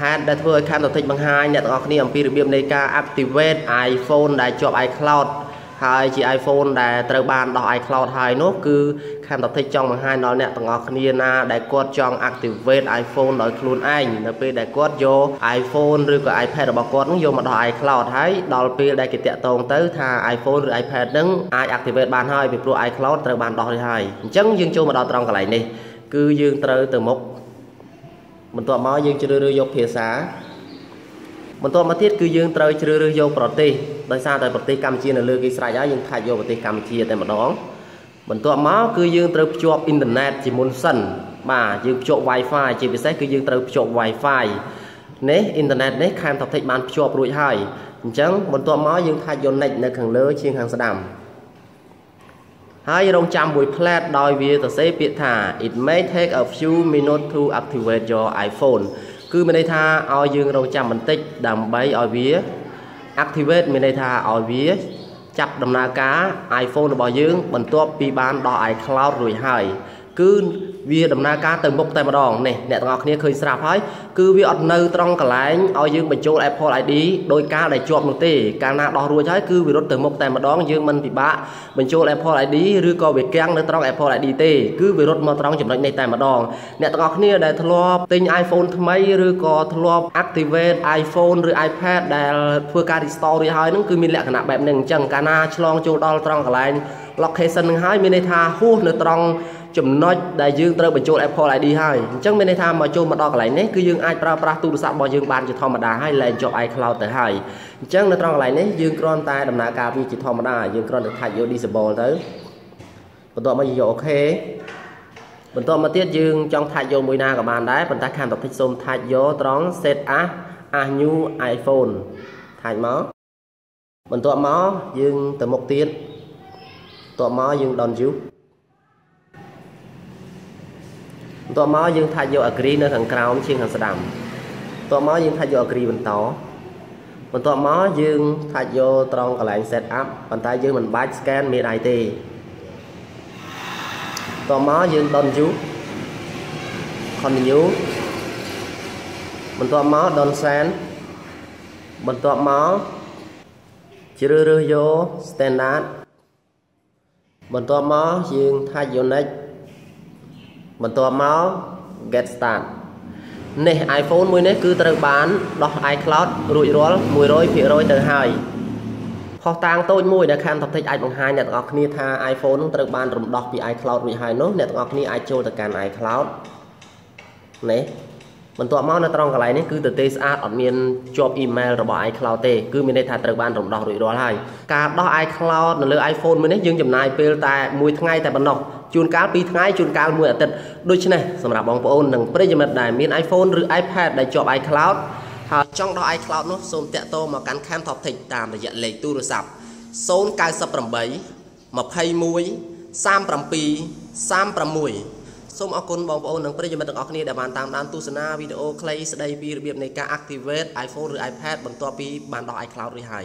ហេតុដែលធ្វើឲ្យ Cam Toptic បង្ហាញអ្នកទាំងអស់គ្នាអំពីរបៀបនៃការ activate iPhone ដែលជាប់ iCloud ហើយជា iPhone ដែលត្រូវបានដោះ iCloud ហើយនោះគឺ Cam Toptic ចង់បង្ហាញដល់អ្នកទាំងអស់គ្នាណាដែលគាត់ចង់ activate iPhone ដោយខ្លួនឯងនៅពេលដែលគាត់យក iPhone ឬក៏ iPad របស់គាត់នឹងយកមកដោះ iCloud ហើយដល់ពេលដែលគេតាក់ទងទៅថា iPhone ឬ iPad នឹងអាច activate បានហើយពីព្រោះ iCloud ត្រូវបានដោះរួចហើយអញ្ចឹងយើងចូលមកដល់ត្រង់កន្លែងនេះគឺយើងត្រូវទៅមុខ បន្ទាប់មកយើងជ្រើសរើសយកភាសា បន្ទាប់មកទៀតគឺយើងត្រូវជ្រើសរើសយកប្រទេសដោយសារតែប្រទេសកម្ពុជានៅលើគេស្រេចហើយយើងខាច់យកប្រទេសកម្ពុជាតែម្ដងបន្ទាប់មកគឺយើងត្រូវភ្ជាប់ internet ជាមុនសិនបាទយើងភ្ជាប់ Wi-Fi ជាពិសេសគឺយើងត្រូវភ្ជាប់ Wi-Fi នេះ internet នេះ Cam Toptic បានភ្ជាប់រួចហើយអញ្ចឹងបន្ទាប់មកយើងខាច់យក next នៅខាងលើជាងខាងស្ដាំហើយរងចាំមួយ plate ដោយវាសរសេរពាក្យថា it may take a few minutes to activate your iPhone គឺមានន័យថាឲ្យយើងរងចាំបន្តិចដើម្បីឲ្យវា activate មានន័យថាឲ្យវាចាប់ដំណើរការ iPhone របស់យើងបន្ទាប់ពីបានដោះ iCloud រួចហើយគឺវាដំណើរការទៅមុខតែម្ដងនេះអ្នកទាំងអស់គ្នាឃើញស្រាប់ហើយគឺវាអត់នៅត្រង់កន្លែងឲ្យយើងបញ្ចូល Apple ID ដោយការដែលជាប់នោះទេកាលណាដោះរួចហើយគឺវារត់ទៅមុខតែម្ដងយើងមិនពិបាកបញ្ចូល Apple ID ឬក៏វាកាំងនៅត្រង់ Apple ID ទេគឺវារត់មកត្រង់ចំណុចនេះតែម្ដងអ្នកទាំងអស់គ្នាដែលធ្លាប់ទិញ iPhone ថ្មីឬក៏ធ្លាប់ activate iPhone ឬ iPad ដែលធ្វើការ restore រួចហើយហ្នឹងគឺមានលក្ខណៈបែបហ្នឹងអញ្ចឹងកាលណាឆ្លងចូលដល់ត្រង់កន្លែង location ហ្នឹងហើយមានន័យថាហួសនៅត្រង់ចំណុចដែលយើងត្រូវបញ្ចូល Apple ID ហើយអញ្ចឹងមានន័យថាមកចូលមកដល់កន្លែងនេះគឺយើងអាចប្រើប្រាស់ទូរស័ព្ទរបស់យើងបានជាធម្មតាហើយលែងជាប់ iCloud ទៅហើយអញ្ចឹងនៅត្រង់កន្លែងនេះយើងគ្រាន់តែដំណើរការវាជាធម្មតាយើងគ្រាន់តែខាច់យក disable ទៅបន្ទាប់មកយើងយក OK បន្ទាប់មកទៀតយើងចង់ខាច់យកមួយណាក៏បានដែរប៉ុន្តែ Cam Toptic សូមខាច់យកត្រង់ set as new iPhone ខាច់មកបន្ទាប់មកយើងទៅមុខទៀតបន្ទាប់មកយើង បន្ទាប់មកយើងខាច់យក agree នៅខាងក្រោមជាងខាងស្ដាំបន្ទាប់មកយើងខាច់យក agree បន្តបន្ទាប់មកយើងខាច់យកត្រង់កន្លែង set up ប៉ុន្តែយើងមិនបាច់ scan មេដៃ ទេបន្ទាប់មកយើង don't you continue បន្ទាប់មក don't send បន្ទាប់មកជ្រើសរើសយក standard បន្ទាប់មកយើងខាច់យក next បន្ទាប់មក get start នេះ iPhone មួយនេះគឺត្រូវបានដោះ iCloud រួចរាល់ 100% ទៅហើយផុសតាងតូចមួយដែល Cam Toptic អាចបង្ហាញអ្នកទាំងអស់គ្នាថា iPhone នឹងត្រូវបានរំដោះពី iCloud រួចហើយនោះអ្នកទាំងអស់គ្នាអាចចូលទៅកាន់ iCloud នេះបន្ទាប់មកនៅត្រង់កន្លែងនេះគឺទៅទេស្អាតអត់មានជាប់ email របស់ iCloud ទេគឺមានន័យថាត្រូវបានរំដោះរួចរាល់ហើយការដោះ iCloud នៅលើ iPhone មួយនេះយើងចំណាយពេលតែមួយថ្ងៃតែប៉ុណ្ណោះ ជួនកាលពីរថ្ងៃជួនកាលមួយអាទិត្យដូច្នេះសម្រាប់បងប្អូននិងប្រិយមិត្តដែលមាន iPhone ឬ iPad ដែលជាប់ iCloud ហើយចង់ដោះ iCloud នោះសូមតាក់ទងមកកាន់ Cam Toptic តាមរយៈលេខទូរស័ព្ទ 098 21 37 36 សូមអរគុណបងប្អូននិងប្រិយមិត្តទាំងអស់គ្នាដែលបានតាមដានទស្សនាវីដេអូខ្លីស្ដីពីរបៀបនៃការ activate iPhone ឬ iPad បន្ទាប់ពីបានដោះ iCloud រួចហើយ